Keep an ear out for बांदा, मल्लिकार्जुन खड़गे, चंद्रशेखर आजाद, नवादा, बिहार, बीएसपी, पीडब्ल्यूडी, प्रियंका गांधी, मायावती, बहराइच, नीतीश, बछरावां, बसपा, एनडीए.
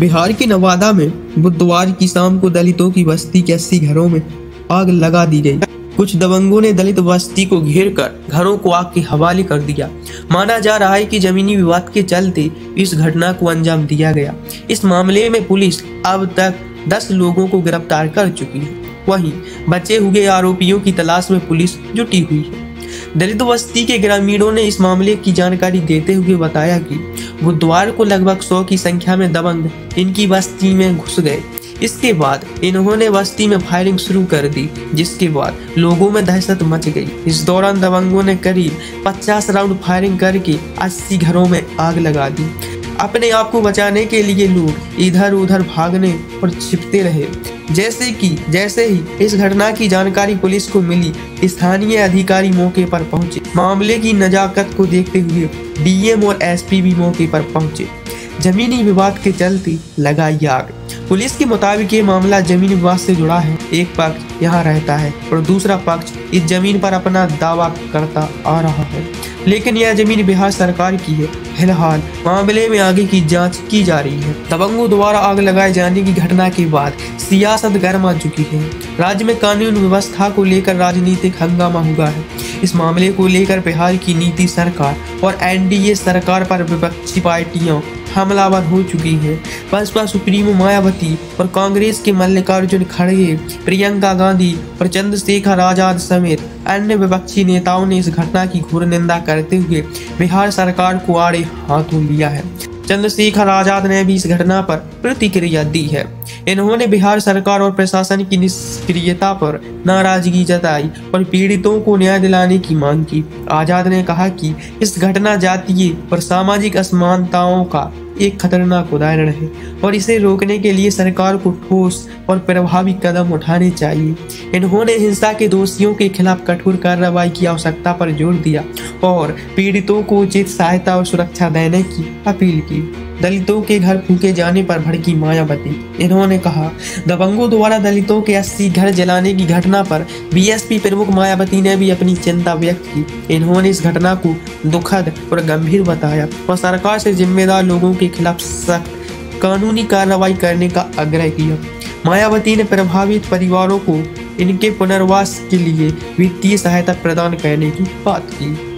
बिहार के नवादा में बुधवार की शाम को दलितों की बस्ती के 80 घरों में आग लगा दी गई। कुछ दबंगों ने दलित बस्ती को घेरकर घरों को आग के हवाले कर दिया। माना जा रहा है कि जमीनी विवाद के चलते इस घटना को अंजाम दिया गया। इस मामले में पुलिस अब तक 10 लोगों को गिरफ्तार कर चुकी है। वहीं बचे हुए आरोपियों की तलाश में पुलिस जुटी हुई है। दलित बस्ती के ग्रामीणों ने इस मामले की जानकारी देते हुए बताया कि बुधवार को लगभग 100 की संख्या में दबंग इनकी बस्ती में घुस गए। इसके बाद इन्होंने बस्ती में फायरिंग शुरू कर दी, जिसके बाद लोगों में दहशत मच गई। इस दौरान दबंगों ने करीब 50 राउंड फायरिंग करके 80 घरों में आग लगा दी। अपने आप को बचाने के लिए लोग इधर उधर भागने और छिपते रहे। जैसे ही इस घटना की जानकारी पुलिस को मिली, स्थानीय अधिकारी मौके पर पहुंचे। मामले की नजाकत को देखते हुए डीएम और एसपी भी मौके पर पहुंचे। जमीनी विवाद के चलते लगाई आग। पुलिस के मुताबिक ये मामला जमीनी विवाद से जुड़ा है। एक पक्ष यहाँ रहता है और दूसरा पक्ष इस जमीन पर अपना दावा करता आ रहा है, लेकिन यह जमीन बिहार सरकार की है। फिलहाल मामले में आगे की जांच की जा रही है। दबंगों द्वारा आग लगाए जाने की घटना के बाद सियासत गर्मा चुकी है। राज्य में कानून व्यवस्था को लेकर राजनीतिक हंगामा हुआ है। इस मामले को लेकर बिहार की नीतीश सरकार और एनडीए सरकार पर विपक्षी पार्टियां हमलावर हो चुकी हैं। बसपा सुप्रीमो मायावती और कांग्रेस के मल्लिकार्जुन खड़गे, प्रियंका गांधी और चंद्रशेखर आजाद समेत अन्य विपक्षी नेताओं ने इस घटना की घोर निंदा करते हुए बिहार सरकार को आड़े हाथों लिया है। चंद्रशेखर आजाद ने भी इस घटना पर प्रतिक्रिया दी है। इन्होंने बिहार सरकार और प्रशासन की निष्क्रियता पर नाराजगी जताई और पीड़ितों को न्याय दिलाने की मांग की। आजाद ने कहा कि इस घटना जातीय और सामाजिक असमानताओं का एक खतरनाक उदाहरण है और इसे रोकने के लिए सरकार को ठोस और प्रभावी कदम उठाने चाहिए। इन्होंने हिंसा के दोषियों के खिलाफ कठोर कार्रवाई की आवश्यकता पर जोर दिया और पीड़ितों को उचित सहायता और सुरक्षा देने की अपील की। दलितों के घर फूंके जाने पर भड़की मायावती। इन्होंने कहा, दबंगों द्वारा दलितों के 80 घर जलाने की घटना पर बीएसपी प्रमुख मायावती ने भी अपनी चिंता व्यक्त की। इन्होंने इस घटना को दुखद और गंभीर बताया और सरकार से जिम्मेदार लोगों के खिलाफ सख्त कानूनी कार्रवाई करने का आग्रह किया। मायावती ने प्रभावित परिवारों को इनके पुनर्वास के लिए वित्तीय सहायता प्रदान करने की बात की।